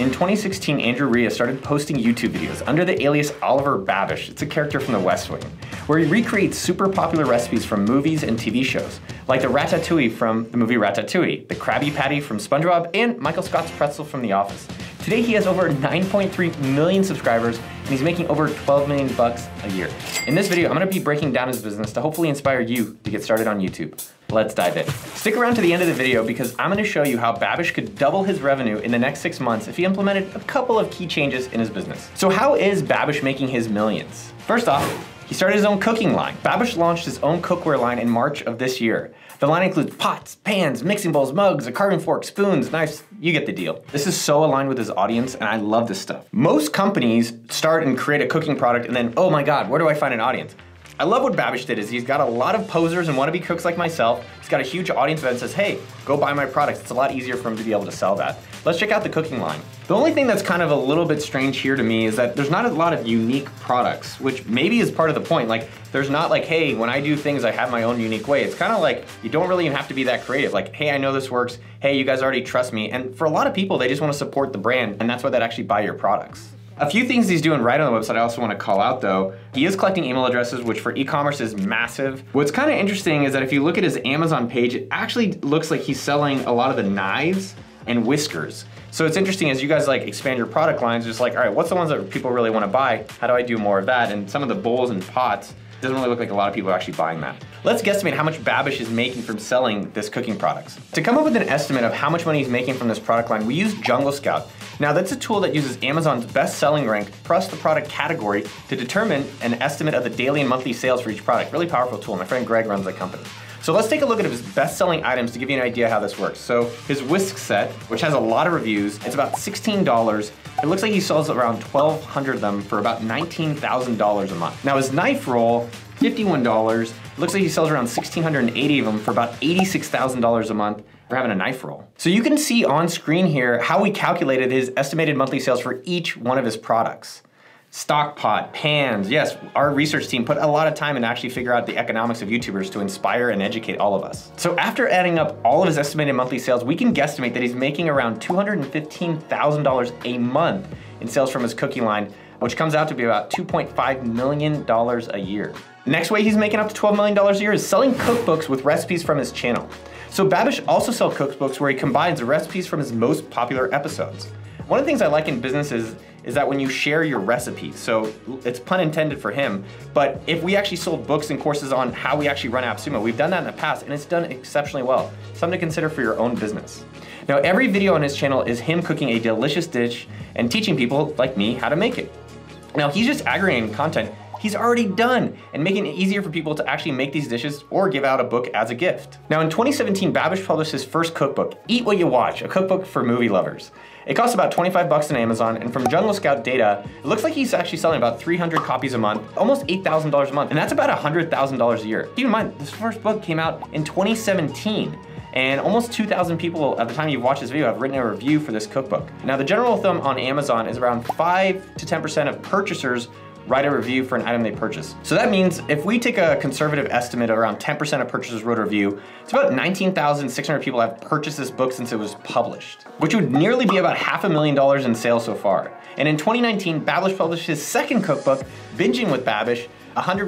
In 2016, Andrew Rea started posting YouTube videos under the alias Oliver Babish, it's a character from The West Wing, where he recreates super popular recipes from movies and TV shows, like the Ratatouille from the movie Ratatouille, the Krabby Patty from SpongeBob, and Michael Scott's pretzel from The Office. Today he has over 9.3 million subscribers, and he's making over 12 million bucks a year. In this video, I'm gonna be breaking down his business to hopefully inspire you to get started on YouTube. Let's dive in. Stick around to the end of the video because I'm gonna show you how Babish could double his revenue in the next 6 months if he implemented a couple of key changes in his business. So how is Babish making his millions? First off, he started his own cooking line. Babish launched his own cookware line in March of this year. The line includes pots, pans, mixing bowls, mugs, a carving fork, spoons, knives, you get the deal. This is so aligned with his audience and I love this stuff. Most companies start and create a cooking product and then, oh my God, where do I find an audience? I love what Babish did is he's got a lot of posers and wannabe cooks like myself. He's got a huge audience that says, hey, go buy my products. It's a lot easier for him to be able to sell that. Let's check out the cooking line. The only thing that's kind of a little bit strange here to me is that there's not a lot of unique products, which maybe is part of the point. Like there's not like, hey, when I do things, I have my own unique way. It's kind of like, you don't really even have to be that creative. Like, hey, I know this works. Hey, you guys already trust me. And for a lot of people, they just want to support the brand and that's why they'd actually buy your products. A few things he's doing right on the website I also want to call out though. He is collecting email addresses, which for e-commerce is massive. What's kind of interesting is that if you look at his Amazon page, it actually looks like he's selling a lot of the knives and whiskers. So it's interesting as you guys like expand your product lines, just like, all right, what's the ones that people really want to buy? How do I do more of that? And some of the bowls and pots, it doesn't really look like a lot of people are actually buying that. Let's guesstimate how much Babish is making from selling this cooking products. To come up with an estimate of how much money he's making from this product line, we used Jungle Scout. Now that's a tool that uses Amazon's best-selling rank plus the product category to determine an estimate of the daily and monthly sales for each product. Really powerful tool. My friend Greg runs that company. So let's take a look at his best-selling items to give you an idea how this works. So his whisk set, which has a lot of reviews, it's about $16. It looks like he sells around 1,200 of them for about $19,000 a month. Now his knife roll, $51. It looks like he sells around 1,680 of them for about $86,000 a month for having a knife roll. So you can see on screen here how we calculated his estimated monthly sales for each one of his products. Stock pot, pans, yes, our research team put a lot of time in to actually figure out the economics of YouTubers to inspire and educate all of us. So after adding up all of his estimated monthly sales, we can guesstimate that he's making around $215,000 a month in sales from his cooking line, which comes out to be about $2.5 million a year. The next way he's making up to $12 million a year is selling cookbooks with recipes from his channel. So Babish also sells cookbooks where he combines the recipes from his most popular episodes. One of the things I like in business is that when you share your recipes, so it's pun intended for him, but if we actually sold books and courses on how we actually run AppSumo, we've done that in the past and it's done exceptionally well. Something to consider for your own business. Now every video on his channel is him cooking a delicious dish and teaching people like me how to make it. Now he's just aggregating content he's already done and making it easier for people to actually make these dishes or give out a book as a gift. Now in 2017, Babish published his first cookbook, Eat What You Watch, a cookbook for movie lovers. It costs about 25 bucks on Amazon, and from Jungle Scout data, it looks like he's actually selling about 300 copies a month, almost $8,000 a month, and that's about $100,000 a year. Keep in mind, this first book came out in 2017. And almost 2,000 people at the time you've watched this video have written a review for this cookbook. Now the general thumb on Amazon is around 5 to 10% of purchasers write a review for an item they purchase. So that means if we take a conservative estimate around 10% of purchasers wrote a review, it's about 19,600 people have purchased this book since it was published, which would nearly be about $500,000 in sales so far. And in 2019, Babish published his second cookbook, Binging with Babish, 100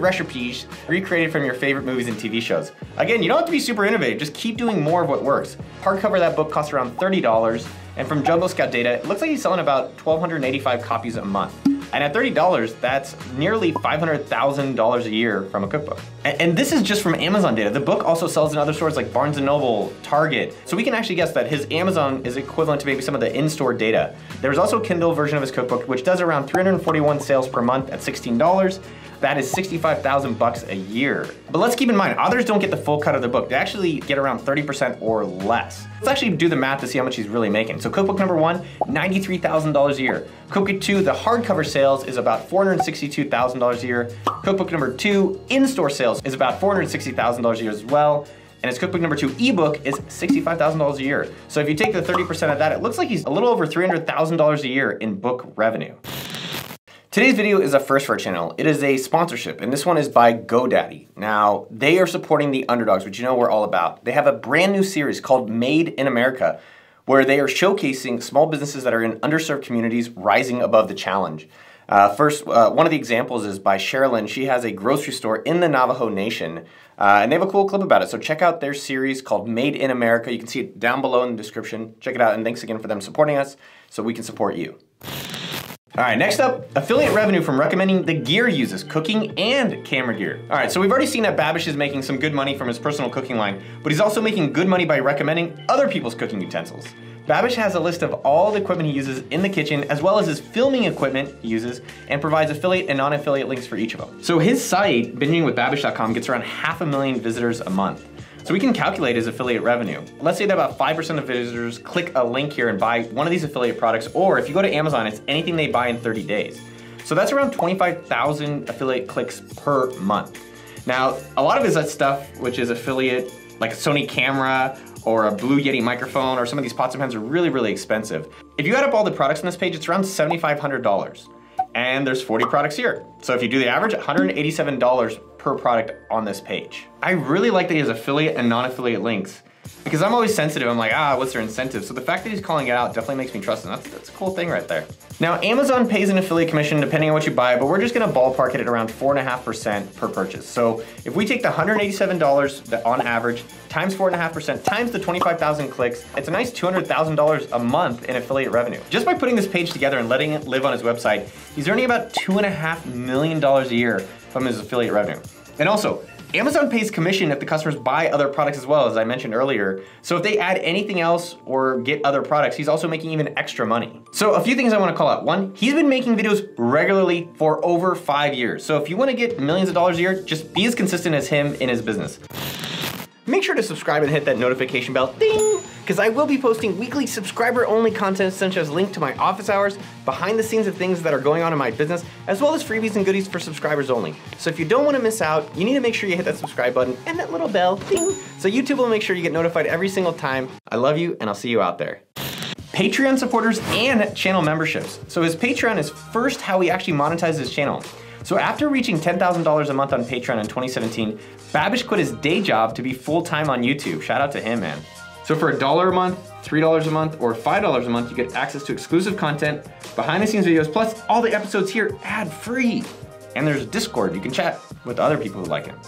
recipes recreated from your favorite movies and TV shows. Again, you don't have to be super innovative, just keep doing more of what works. Hardcover of that book costs around $30, and from Jungle Scout data, it looks like he's selling about 1,285 copies a month. And at $30, that's nearly $500,000 a year from a cookbook. And this is just from Amazon data. The book also sells in other stores like Barnes & Noble, Target. So we can actually guess that his Amazon is equivalent to maybe some of the in-store data. There's also a Kindle version of his cookbook, which does around 341 sales per month at $16. That is 65,000 bucks a year. But let's keep in mind, authors don't get the full cut of the book. They actually get around 30% or less. Let's actually do the math to see how much he's really making. So cookbook number one, $93,000 a year. Cookbook two, the hardcover sales is about $462,000 a year. Cookbook number two, in-store sales is about $460,000 a year as well. And his cookbook number two ebook is $65,000 a year. So if you take the 30% of that, it looks like he's a little over $300,000 a year in book revenue. Today's video is a first for our channel. It is a sponsorship, and this one is by GoDaddy. Now, they are supporting the underdogs, which you know we're all about. They have a brand new series called Made in America, where they are showcasing small businesses that are in underserved communities rising above the challenge. First, one of the examples is by Sherilyn. She has a grocery store in the Navajo Nation, and they have a cool clip about it. So check out their series called Made in America. You can see it down below in the description. Check it out, and thanks again for them supporting us so we can support you. All right, next up, affiliate revenue from recommending the gear uses, cooking and camera gear. All right, so we've already seen that Babish is making some good money from his personal cooking line, but he's also making good money by recommending other people's cooking utensils. Babish has a list of all the equipment he uses in the kitchen, as well as his filming equipment he uses, and provides affiliate and non-affiliate links for each of them. So his site, BingingWithBabish.com, gets around 500,000 visitors a month. So we can calculate his affiliate revenue. Let's say that about 5% of visitors click a link here and buy one of these affiliate products, or if you go to Amazon, it's anything they buy in 30 days. So that's around 25,000 affiliate clicks per month. Now, a lot of his stuff, which is affiliate, like a Sony camera, or a Blue Yeti microphone, or some of these pots and pans are really, really expensive. If you add up all the products on this page, it's around $7,500. And there's 40 products here. So if you do the average, $187 per product on this page. I really like that he has affiliate and non-affiliate links, because I'm always sensitive. I'm like, what's their incentive? So the fact that he's calling it out definitely makes me trust him. That's a cool thing right there. Now, Amazon pays an affiliate commission depending on what you buy, but we're just gonna ballpark it at around 4.5% per purchase. So if we take the $187 on average times 4.5% times the 25,000 clicks, it's a nice $200,000 a month in affiliate revenue. Just by putting this page together and letting it live on his website, he's earning about $2.5 million a year from his affiliate revenue. And also, Amazon pays commission if the customers buy other products as well, as I mentioned earlier. So if they add anything else or get other products, he's also making even extra money. So a few things I wanna call out. One, he's been making videos regularly for over 5 years. So if you wanna get millions of dollars a year, just be as consistent as him in his business. Make sure to subscribe and hit that notification bell, ding, because I will be posting weekly subscriber-only content such as linked to my office hours, behind the scenes of things that are going on in my business, as well as freebies and goodies for subscribers only. So if you don't want to miss out, you need to make sure you hit that subscribe button and that little bell, ding, so YouTube will make sure you get notified every single time. I love you, and I'll see you out there. Patreon supporters and channel memberships. So his Patreon is first how he actually monetizes his channel. So after reaching $10,000 a month on Patreon in 2017, Babish quit his day job to be full-time on YouTube. Shout out to him, man. So for $1 a month, $3 a month, or $5 a month, you get access to exclusive content, behind-the-scenes videos, plus all the episodes here ad-free. And there's Discord. You can chat with other people who like him.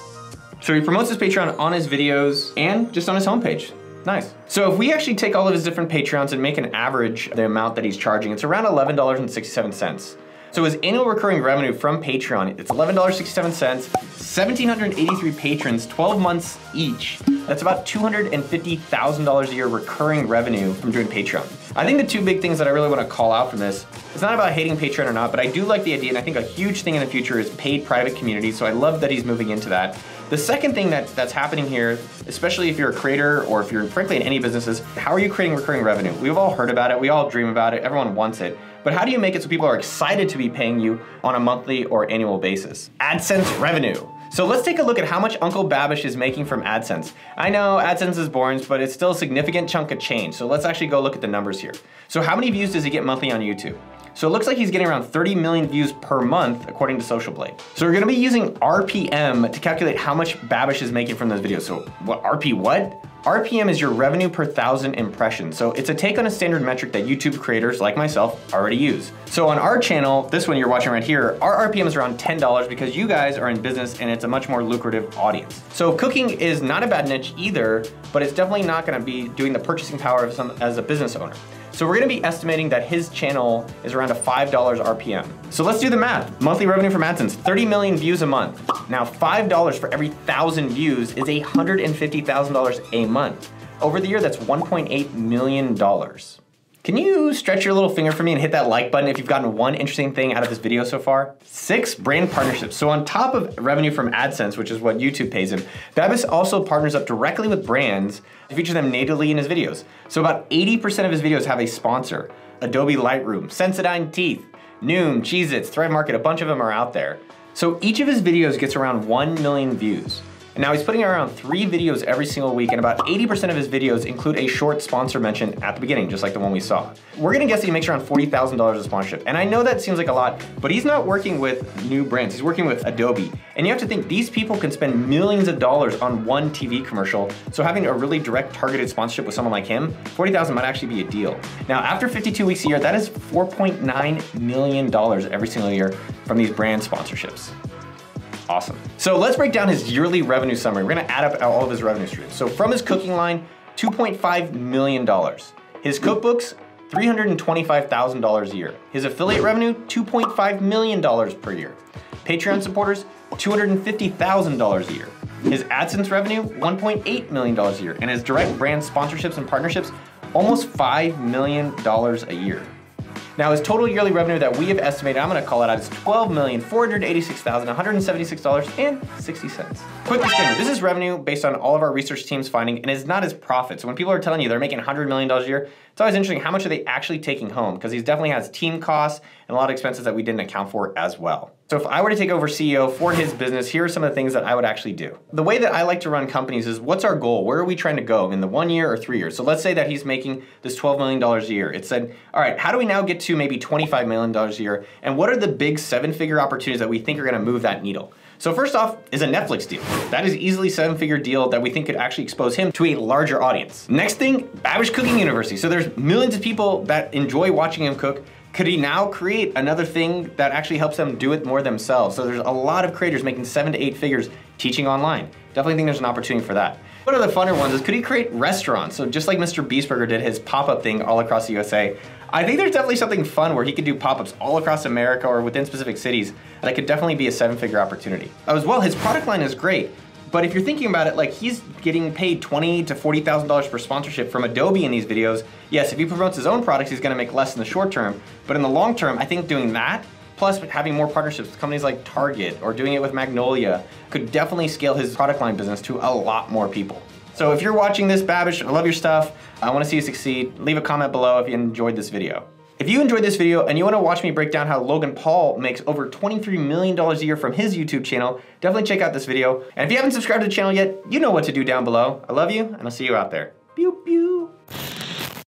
So he promotes his Patreon on his videos and just on his homepage. Nice. So if we actually take all of his different Patreons and make an average of the amount that he's charging, it's around $11.67. So his annual recurring revenue from Patreon, it's $11.67, 1,783 patrons, 12 months each. That's about $250,000 a year recurring revenue from doing Patreon. I think the two big things that I really want to call out from this, it's not about hating Patreon or not, but I do like the idea, and I think a huge thing in the future is paid private communities, so I love that he's moving into that. The second thing that's happening here, especially if you're a creator or if you're frankly in any businesses, how are you creating recurring revenue? We've all heard about it, we all dream about it, everyone wants it. But how do you make it so people are excited to be paying you on a monthly or annual basis? AdSense revenue. So let's take a look at how much Uncle Babish is making from AdSense. I know AdSense is boring, but it's still a significant chunk of change. So let's actually go look at the numbers here. So how many views does he get monthly on YouTube? So it looks like he's getting around 30 million views per month, according to Social Blade. So we're gonna be using RPM to calculate how much Babish is making from those videos. So what, RP what? RPM is your revenue per thousand impressions. So it's a take on a standard metric that YouTube creators like myself already use. So on our channel, this one you're watching right here, our RPM is around $10 because you guys are in business and it's a much more lucrative audience. So cooking is not a bad niche either, but it's definitely not gonna be doing the purchasing power of some as a business owner. So we're gonna be estimating that his channel is around a $5 RPM. So let's do the math. Monthly revenue from AdSense, 30 million views a month. Now $5 for every 1,000 views is $150,000 a month. Over the year, that's $1.8 million. Can you stretch your little finger for me and hit that like button if you've gotten one interesting thing out of this video so far? 6, brand partnerships. So on top of revenue from AdSense, which is what YouTube pays him, Babish also partners up directly with brands to feature them natively in his videos. So about 80% of his videos have a sponsor. Adobe Lightroom, Sensodyne teeth, Noom, Cheez-Its, Thrive Market, a bunch of them are out there. So each of his videos gets around 1 million views. And now he's putting around 3 videos every single week, and about 80% of his videos include a short sponsor mention at the beginning, just like the one we saw. We're gonna guess that he makes around $40,000 a sponsorship. And I know that seems like a lot, but he's not working with new brands, he's working with Adobe. And you have to think, these people can spend millions of dollars on one TV commercial, so having a really direct targeted sponsorship with someone like him, $40,000 might actually be a deal. Now, after 52 weeks a year, that is $4.9 million every single year from these brand sponsorships. Awesome. So let's break down his yearly revenue summary. We're gonna add up all of his revenue streams. So from his cooking line, $2.5 million. His cookbooks, $325,000 a year. His affiliate revenue, $2.5 million per year. Patreon supporters, $250,000 a year. His AdSense revenue, $1.8 million a year. And his direct brand sponsorships and partnerships, almost $5 million a year. Now his total yearly revenue that we have estimated, I'm gonna call it out, is $12,486,176.60. Quick disclaimer, this is revenue based on all of our research team's finding and is not his profit. So when people are telling you they're making $100 million a year, it's always interesting how much are they actually taking home, because he definitely has team costs and a lot of expenses that we didn't account for as well. So if I were to take over CEO for his business, here are some of the things that I would actually do. The way that I like to run companies is, what's our goal? Where are we trying to go in the 1 year or 3 years? So let's say that he's making this $12 million a year. It said, all right, how do we now get to maybe $25 million a year? And what are the big 7-figure opportunities that we think are gonna move that needle? So first off is a Netflix deal. That is easily $7-figure deal that we think could actually expose him to a larger audience. Next thing, Babish Cooking University. So there's millions of people that enjoy watching him cook. Could he now create another thing that actually helps them do it more themselves? So there's a lot of creators making 7 to 8 figures teaching online. Definitely think there's an opportunity for that. One of the funner ones is, could he create restaurants? So just like Mr. Beast Burger did his pop-up thing all across the USA, I think there's definitely something fun where he could do pop-ups all across America or within specific cities. That could definitely be a 7-figure opportunity. As well, his product line is great. But if you're thinking about it, like, he's getting paid $20,000 to $40,000 per sponsorship from Adobe in these videos. Yes, if he promotes his own products, he's gonna make less in the short term, but in the long term, I think doing that, plus having more partnerships with companies like Target or doing it with Magnolia, could definitely scale his product line business to a lot more people. So if you're watching this, Babish, I love your stuff. I wanna see you succeed. Leave a comment below if you enjoyed this video. If you enjoyed this video and you wanna watch me break down how Logan Paul makes over $23 million a year from his YouTube channel, definitely check out this video. And if you haven't subscribed to the channel yet, you know what to do down below. I love you, and I'll see you out there. Pew pew.